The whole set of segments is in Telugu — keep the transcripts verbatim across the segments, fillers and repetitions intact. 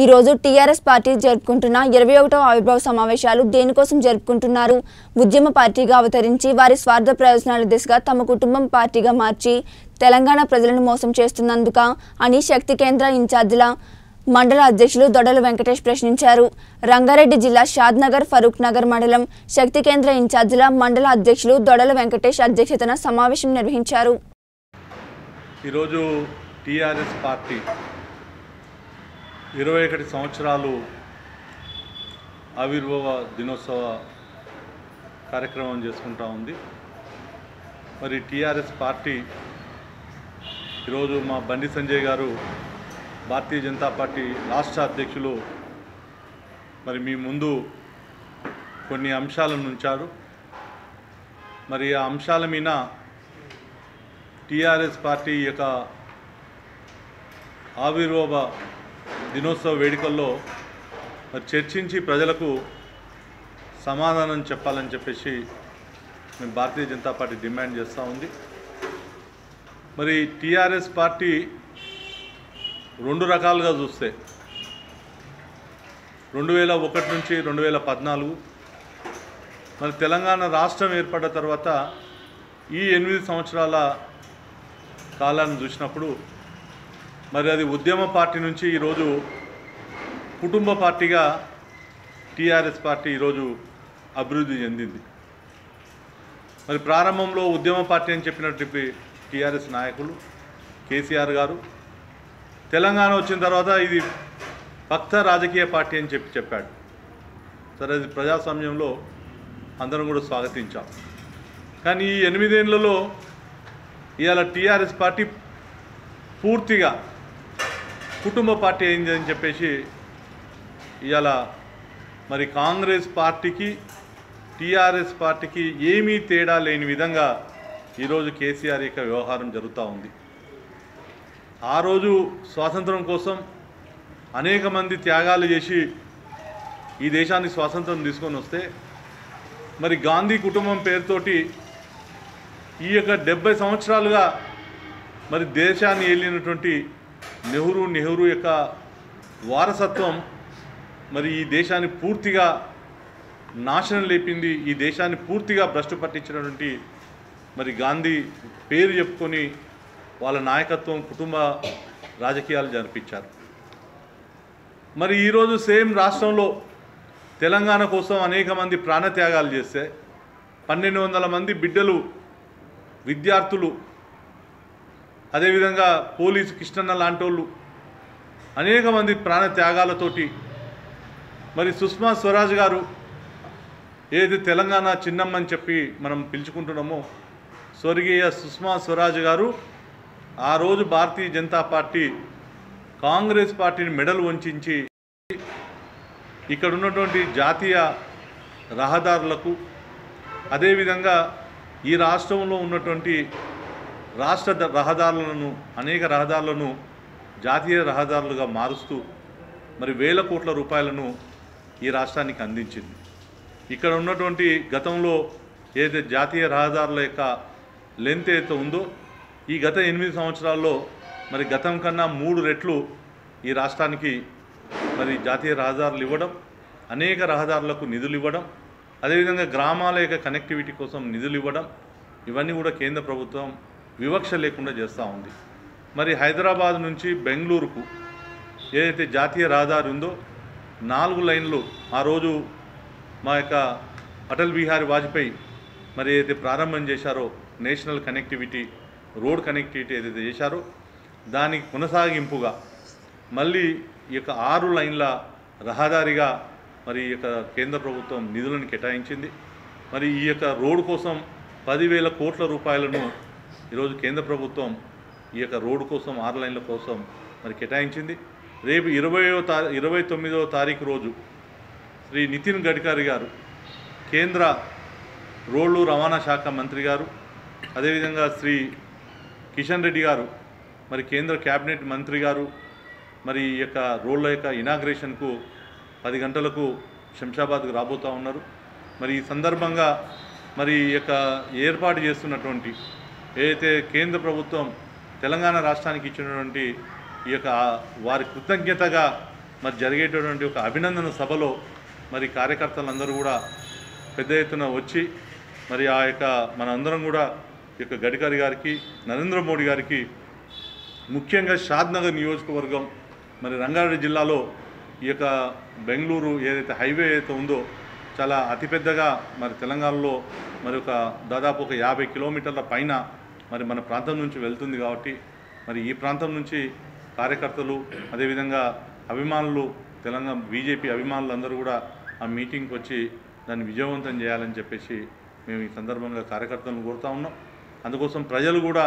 ఈ రోజు టిఆర్ఎస్ పార్టీ జరుపుకుంటున్న ఇరవై ఒకటవ ఆవిర్భావ సమావేశాలు దేనికోసం జరుపుకుంటున్నారు? ఉద్యమ పార్టీగా అవతరించి వారి స్వార్థ ప్రయోజనాల దిశగా తమ కుటుంబం పార్టీగా మార్చి తెలంగాణ ప్రజలను మోసం చేస్తున్నందుక అని శక్తి కేంద్ర ఇన్ఛార్జిల మండల అధ్యక్షులు దొడలవెంకటేష్ ప్రశ్నించారు. రంగారెడ్డి జిల్లా షాద్ నగర్ ఫరూక్ నగర్ మండలం శక్తి కేంద్ర ఇన్ఛార్జిల మండల అధ్యక్షులు దొడలవెంకటేష్ అధ్యక్షతన సమావేశం నిర్వహించారు. ఈరోజు టిఆర్ఎస్ పార్టీ ఇరవై ఒకటి సంవత్సరాలు ఆవిర్భావ దినోత్సవ కార్యక్రమం చేసుకుంటా ఉంది. మరి టిఆర్ఎస్ పార్టీ ఈరోజు మా బండి సంజయ్ గారు భారతీయ జనతా పార్టీ రాష్ట్ర అధ్యక్షులు మరి మీ ముందు కొన్ని అంశాలను ఉంచారు. మరి ఆ అంశాల మీద టీఆర్ఎస్ పార్టీ యొక్క ఆవిర్భావ దినోత్సవ వేడుకల్లో మరి చర్చించి ప్రజలకు సమాధానం చెప్పాలని చెప్పేసి మేము భారతీయ జనతా పార్టీ డిమాండ్ చేస్తూ ఉంది. మరి టీఆర్ఎస్ పార్టీ రెండు రకాలుగా చూస్తే రెండు వేల ఒకటి నుంచి రెండు వేల పద్నాలుగు మరి తెలంగాణ రాష్ట్రం ఏర్పడ్డ తర్వాత ఈ ఎనిమిది సంవత్సరాల కాలాన్ని చూసినప్పుడు మరి అది ఉద్యమ పార్టీ నుంచి ఈరోజు కుటుంబ పార్టీగా టీఆర్ఎస్ పార్టీ ఈరోజు అభివృద్ధి చెందింది. మరి ప్రారంభంలో ఉద్యమ పార్టీ అని చెప్పినట్టు టీఆర్ఎస్ నాయకులు కేసీఆర్ గారు తెలంగాణ వచ్చిన తర్వాత ఇది భక్త రాజకీయ పార్టీ అని చెప్పి చెప్పాడు. సరే, అది ప్రజాస్వామ్యంలో అందరం కూడా స్వాగతించాం. కానీ ఈ ఎనిమిదేళ్లలో ఇవాళ టీఆర్ఎస్ పార్టీ పూర్తిగా కుటుంబ పార్టీ అయింది అని చెప్పేసి ఇవాళ మరి కాంగ్రెస్ పార్టీకి టీఆర్ఎస్ పార్టీకి ఏమీ తేడా లేని విధంగా ఈరోజు కేసీఆర్ యొక్క వ్యవహారం జరుగుతూ ఉంది. ఆ రోజు స్వాతంత్రం కోసం అనేక మంది త్యాగాలు చేసి ఈ దేశాన్ని స్వాతంత్రం తీసుకొని వస్తే మరి గాంధీ కుటుంబం పేరుతోటి ఈ యొక్క డెబ్బై సంవత్సరాలుగా మరి దేశాన్ని ఏలినటువంటి నెహ్రూ నెహ్రూ యొక్క వారసత్వం మరి ఈ దేశాన్ని పూర్తిగా నాశనం లేపింది. ఈ దేశాన్ని పూర్తిగా భ్రష్టు పట్టించినటువంటి మరి గాంధీ పేరు చెప్పుకొని వాళ్ళ నాయకత్వం కుటుంబ రాజకీయాలు జరిపించారు. మరి ఈరోజు సేమ్ రాష్ట్రంలో తెలంగాణ కోసం అనేక మంది ప్రాణత్యాగాలు చేస్తే పన్నెండు వందల మంది బిడ్డలు విద్యార్థులు అదేవిధంగా పోలీసు కృష్ణన్న లాంటి వాళ్ళు అనేక మంది ప్రాణత్యాగాలతోటి మరి సుష్మా స్వరాజ్ గారు ఏది తెలంగాణ చిన్నమ్మని చెప్పి మనం పిలుచుకుంటున్నామో స్వర్గీయ సుష్మా స్వరాజ్ గారు ఆ రోజు భారతీయ జనతా పార్టీ కాంగ్రెస్ పార్టీని మెడలు వంచించి ఇక్కడ ఉన్నటువంటి జాతీయ రహదారులకు అదేవిధంగా ఈ రాష్ట్రంలో ఉన్నటువంటి రాష్ట్ర రహదారులను అనేక రహదారులను జాతీయ రహదారులుగా మారుస్తూ మరి వేల కోట్ల రూపాయలను ఈ రాష్ట్రానికి అందించింది. ఇక్కడ ఉన్నటువంటి గతంలో ఏదైతే జాతీయ రహదారుల యొక్క లెంత్ ఏదైతే ఉందో ఈ గత ఎనిమిది సంవత్సరాల్లో మరి గతం కన్నా మూడు రెట్లు ఈ రాష్ట్రానికి మరి జాతీయ రహదారులు ఇవ్వడం, అనేక రహదారులకు నిధులు ఇవ్వడం, అదేవిధంగా గ్రామాల యొక్క కనెక్టివిటీ కోసం నిధులు ఇవ్వడం, ఇవన్నీ కూడా కేంద్ర ప్రభుత్వం వివక్ష లేకుండా చేస్తూ ఉంది. మరి హైదరాబాద్ నుంచి బెంగళూరుకు ఏదైతే జాతీయ రహదారి ఉందో నాలుగు లైన్లు ఆ రోజు మా యొక్క అటల్ బిహారీ వాజ్పేయి మరి ఏదైతే ప్రారంభం చేశారో నేషనల్ కనెక్టివిటీ రోడ్ కనెక్టివిటీ ఏదైతే చేశారో దానికి కొనసాగింపుగా మళ్ళీ ఈ యొక్క ఆరు లైన్ల రహదారిగా మరి ఈ యొక్క కేంద్ర ప్రభుత్వం నిధులను కేటాయించింది. మరి ఈ యొక్క రోడ్డు కోసం పదివేల కోట్ల రూపాయలను ఈరోజు కేంద్ర ప్రభుత్వం ఈ యొక్క రోడ్డు కోసం ఆరు లైన్ల కోసం మరి కేటాయించింది. రేపు ఇరవయో తారీ ఇరవై తొమ్మిదవ తారీఖు రోజు శ్రీ నితిన్ గడ్కరీ గారు కేంద్ర రోడ్లు రవాణా శాఖ మంత్రి గారు అదేవిధంగా శ్రీ కిషన్ రెడ్డి గారు మరి కేంద్ర క్యాబినెట్ మంత్రి గారు మరి ఈ యొక్క రోడ్ల యొక్క ఇనాగ్రేషన్కు పది గంటలకు శంషాబాద్కు రాబోతూ ఉన్నారు. మరి ఈ సందర్భంగా మరి ఈ యొక్క ఏర్పాటు చేస్తున్నటువంటి ఏదైతే కేంద్ర ప్రభుత్వం తెలంగాణ రాష్ట్రానికి ఇచ్చినటువంటి ఈ యొక్క వారి కృతజ్ఞతగా మరి జరిగేటువంటి ఒక అభినందన సభలో మరి కార్యకర్తలందరూ కూడా పెద్ద ఎత్తున వచ్చి మరి ఆ యొక్క మనందరం కూడా ఈ యొక్క గడ్కరీ గారికి, నరేంద్ర మోడీ గారికి, ముఖ్యంగా షాద్ నగర్ నియోజకవర్గం మరి రంగారెడ్డి జిల్లాలో ఈ యొక్క బెంగళూరు ఏదైతే హైవే అయితే ఉందో చాలా అతిపెద్దగా మరి తెలంగాణలో మరి ఒక దాదాపు ఒక యాభై కిలోమీటర్ల పైన మరి మన ప్రాంతం నుంచి వెళ్తుంది కాబట్టి మరి ఈ ప్రాంతం నుంచి కార్యకర్తలు అదేవిధంగా అభిమానులు తెలంగాణ బీజేపీ అభిమానులు అందరూ కూడా ఆ మీటింగ్కి వచ్చి దాన్ని విజయవంతం చేయాలని చెప్పేసి మేము ఈ సందర్భంగా కార్యకర్తలను కోరుతా ఉన్నాం. అందుకోసం ప్రజలు కూడా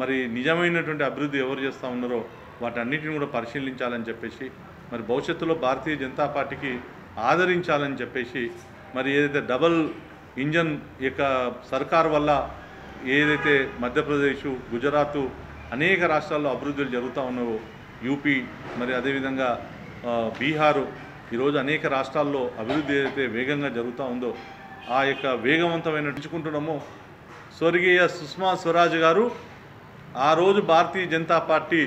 మరి నిజమైనటువంటి అభివృద్ధి ఎవరు చేస్తూ ఉన్నారో వాటన్నిటిని కూడా పరిశీలించాలని చెప్పేసి మరి భవిష్యత్తులో భారతీయ జనతా పార్టీకి ఆదరించాలని చెప్పేసి మరి ఏదైతే డబల్ ఇంజన్ యొక్క సర్కార్ వల్ల ఏదైతే మధ్యప్రదేశ్, గుజరాత్ అనేక రాష్ట్రాల్లో అభివృద్ధులు జరుగుతూ ఉన్నాయో, యూపీ మరి అదేవిధంగా బీహారు, ఈరోజు అనేక రాష్ట్రాల్లో అభివృద్ధి ఏదైతే వేగంగా జరుగుతూ ఉందో ఆ యొక్క వేగవంతమైన నడుచుకుంటున్నామో స్వర్గీయ సుష్మా స్వరాజ్ గారు ఆ రోజు భారతీయ జనతా పార్టీ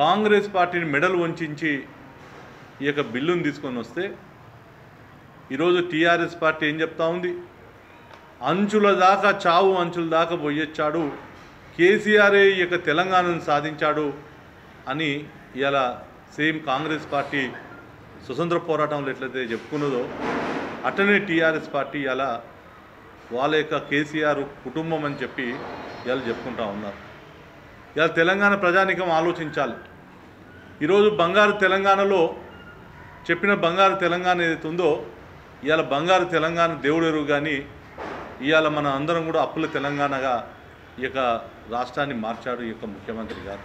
కాంగ్రెస్ పార్టీని మెడలు వంచి ఈ యొక్క బిల్లును తీసుకొని వస్తే ఈరోజు టీఆర్ఎస్ పార్టీ ఏం చెప్తా ఉంది, అంచుల దాకా చావు అంచుల దాకా పోయొచ్చాడు కేసీఆరే ఈ యొక్క తెలంగాణను సాధించాడు అని ఇలా సేమ్ కాంగ్రెస్ పార్టీ స్వతంత్ర పోరాటంలో ఎట్లయితే చెప్పుకున్నదో అటనే టీఆర్ఎస్ పార్టీ ఇలా వాళ్ళ యొక్క కేసీఆర్ కుటుంబం అని చెప్పి ఇలా చెప్పుకుంటా ఉన్నారు. ఇలా తెలంగాణ ప్రజానికం ఆలోచించాలి. ఈరోజు బంగారు తెలంగాణలో చెప్పిన బంగారు తెలంగాణ ఏదైతే ఉందో ఇవాళ బంగారు తెలంగాణ దేవుడెరుగు కానీ ఇవాళ మన అందరం కూడా అప్పుల తెలంగాణగా ఈ యొక్క రాష్ట్రాన్ని మార్చాడు ఈ యొక్క ముఖ్యమంత్రి గారు.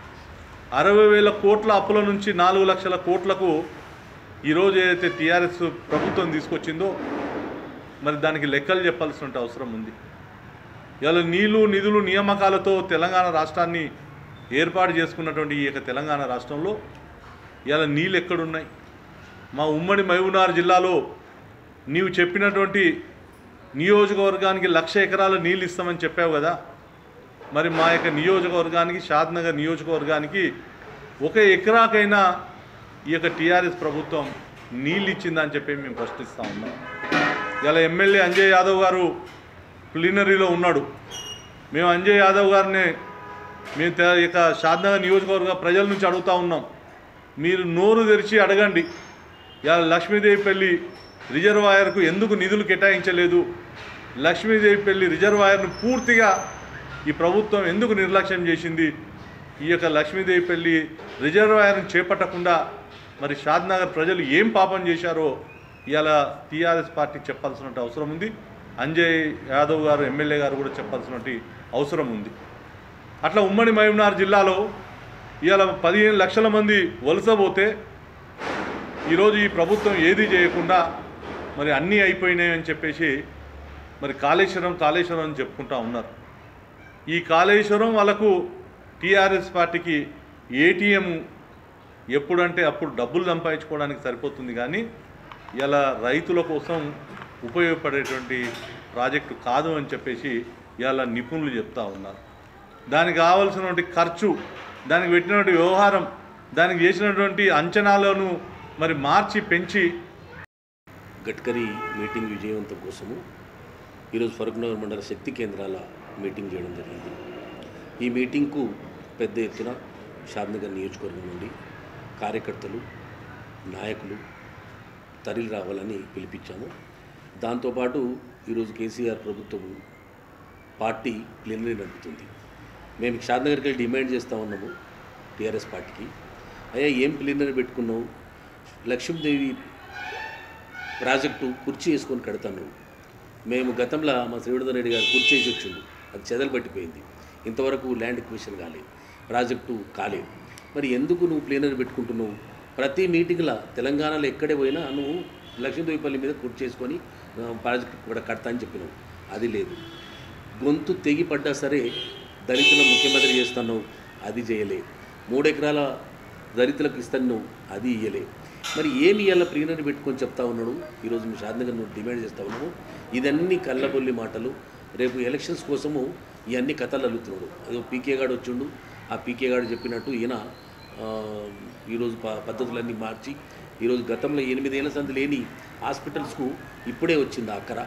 అరవై వేల కోట్ల అప్పుల నుంచి నాలుగు లక్షల కోట్లకు ఈరోజు ఏదైతే టీఆర్ఎస్ ప్రభుత్వం తీసుకొచ్చిందో మరి దానికి లెక్కలు చెప్పాల్సిన అవసరం ఉంది. ఇవాళ నీళ్లు నిధులు నియామకాలతో తెలంగాణ రాష్ట్రాన్ని ఏర్పాటు చేసుకున్నటువంటి ఈ యొక్క తెలంగాణ రాష్ట్రంలో ఇవాళ నీళ్ళు ఎక్కడున్నాయి? మా ఉమ్మడి మహబూబ్నగర్ జిల్లాలో నీవు చెప్పినటువంటి నియోజకవర్గానికి లక్ష ఎకరాల నీళ్ళు ఇస్తామని చెప్పావు కదా, మరి మా యొక్క నియోజకవర్గానికి షాద్ నగర్ నియోజకవర్గానికి ఒక ఎకరాకైనా ఈ యొక్క టీఆర్ఎస్ ప్రభుత్వం నీళ్ళు ఇచ్చిందని చెప్పి మేము ప్రశ్నిస్తూ ఉన్నాం. ఇలా ఎమ్మెల్యే అంజయ్ యాదవ్ గారు ప్లీనరీలో ఉన్నాడు. మేము అంజయ్ యాదవ్ గారిని మేము ఇక షాద్ నగర్ నియోజకవర్గ ప్రజల నుంచి అడుగుతూ ఉన్నాం, మీరు నోరు తెరిచి అడగండి, ఇలా లక్ష్మీదేవిపల్లి రిజర్వాయర్కు ఎందుకు నిధులు కేటాయించలేదు, లక్ష్మీదేవిపల్లి రిజర్వాయర్ను పూర్తిగా ఈ ప్రభుత్వం ఎందుకు నిర్లక్ష్యం చేసింది, ఈ యొక్క లక్ష్మీదేవిపల్లి రిజర్వాయర్ను చేపట్టకుండా మరి షాద్ నగర్ ప్రజలు ఏం పాపం చేశారో ఇలా టీఆర్ఎస్ పార్టీ చెప్పాల్సిన అవసరం ఉంది. అంజయ్ యాదవ్ గారు ఎమ్మెల్యే గారు కూడా చెప్పాల్సిన అవసరం ఉంది. అట్లా ఉమ్మడి మహబూబ్నగర్ జిల్లాలో ఇవాళ పదిహేను లక్షల మంది వలసపోతే ఈరోజు ఈ ప్రభుత్వం ఏదీ చేయకుండా మరి అన్నీ అయిపోయినాయని చెప్పేసి మరి కాళేశ్వరం కాళేశ్వరం అని చెప్పుకుంటా ఉన్నారు. ఈ కాళేశ్వరం వాళ్ళకు టీఆర్ఎస్ పార్టీకి ఏటీఎం ఎప్పుడంటే అప్పుడు డబ్బులు సంపాదించుకోవడానికి సరిపోతుంది కానీ ఇలా రైతుల కోసం ఉపయోగపడేటువంటి ప్రాజెక్టు కాదు అని చెప్పేసి ఇలా నిపుణులు చెప్తా ఉన్నారు. దానికి కావాల్సినటువంటి ఖర్చు, దానికి పెట్టినటువంటి వ్యవహారం, దానికి చేసినటువంటి అంచనాలను మరి మార్చి పెంచి గడ్కరీ మీటింగ్ విజయవంతం కోసము ఈరోజు ఫరూక్ నగర్ మండల శక్తి కేంద్రాల మీటింగ్ చేయడం జరిగింది. ఈ మీటింగ్కు పెద్ద ఎత్తున షాద్ నగర్ నియోజకవర్గం నుండి కార్యకర్తలు, నాయకులు తరలి రావాలని పిలిపించాము. దాంతోపాటు ఈరోజు కేసీఆర్ ప్రభుత్వం పార్టీ ప్లీనరీ నడుపుతుంది. మేము షాద్ నగర్కి వెళ్ళి డిమాండ్ చేస్తూ ఉన్నాము టీఆర్ఎస్ పార్టీకి, అయ్యా ఏం ప్లీనరీ పెట్టుకున్నావు, లక్ష్మీదేవి ప్రాజెక్టు కుర్చీ వేసుకొని కడతాను, మేము గతంలో మా శ్రీవర్ధన్ రెడ్డి గారు కుర్చీ వేసి వచ్చిండు, అది చెదలు పట్టిపోయింది, ఇంతవరకు ల్యాండ్ ఎక్విజిషన్ కాలేదు, ప్రాజెక్టు కాలేదు, మరి ఎందుకు నువ్వు ప్లీనరీ పెట్టుకుంటున్నావు, ప్రతి మీటింగ్లో తెలంగాణలో ఎక్కడే పోయినా నువ్వు లక్ష్మీదేవిపల్లి మీద కుర్చీ చేసుకొని ప్రాజెక్టు కూడా కడతా అని చెప్పినావు, అది లేదు, గొంతు తెగి పడ్డా సరే దళితుల ముఖ్యమంత్రి చేస్తున్నావు, అది చేయలే, మూడు ఎకరాల దళితులకు ఇస్తాను అది ఇయ్యలే, మరి ఏమి ఇయ్యాల ప్లీనరీ పెట్టుకొని చెప్తా ఉన్నాడు. ఈరోజు మీ షాద్ నగర్ డిమాండ్ చేస్తూ ఉన్నాము. ఇదన్నీ కళ్ళబొల్లి మాటలు. రేపు ఎలక్షన్స్ కోసము ఇవన్నీ కథలు అల్లుతున్నాడు. అదో పీకే గాడు వచ్చిండు, ఆ పీకే గాడు చెప్పినట్టు ఈయన పద్ధతులన్నీ మార్చి ఈ రోజు గతంలో ఎనిమిది ఏళ్ల సంధి లేని హాస్పిటల్స్ కు ఇప్పుడే వచ్చింది అక్కర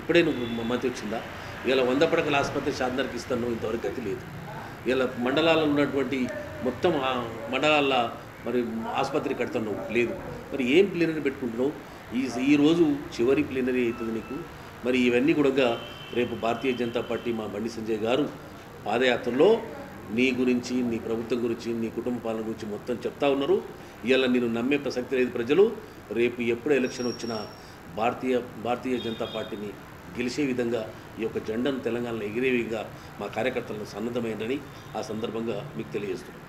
ఇప్పుడే నువ్వు మతి వచ్చిందా ఇలా వంద పడకల ఆసుపత్రి షాద్ నగర్కి ఇస్తాను ఇంతవరకు గతి లేదు। ఇలా మండలాల్లో ఉన్నటువంటి మొత్తం మండలాల మరి ఆసుపత్రి కడతాను లేదు మరి ఏం ప్లానరీ పెట్టుకుంటున్నావు ఈ ఈ రోజు చివరి ప్లానరీ అవుతుంది నీకు మరి ఇవన్నీ కూడా రేపు భారతీయ జనతా పార్టీ మా బండి సంజయ్ గారు పాదయాత్రలో నీ గురించి నీ ప్రభుత్వం గురించి నీ కుటుంబ పాలన గురించి మొత్తం చెప్తా ఉన్నారు। ఇవాళ నేను నమ్మే ప్రసక్తి లేదు ప్రజలు రేపు ఎప్పుడు ఎలక్షన్ వచ్చినా భారతీయ భారతీయ జనతా పార్టీని గెలిచే విధంగా ఈ యొక్క జెండాను తెలంగాణలో ఎగిరే విధంగా మా కార్యకర్తలను సన్నద్ధమైనని ఆ సందర్భంగా మీకు తెలియజేస్తున్నాను।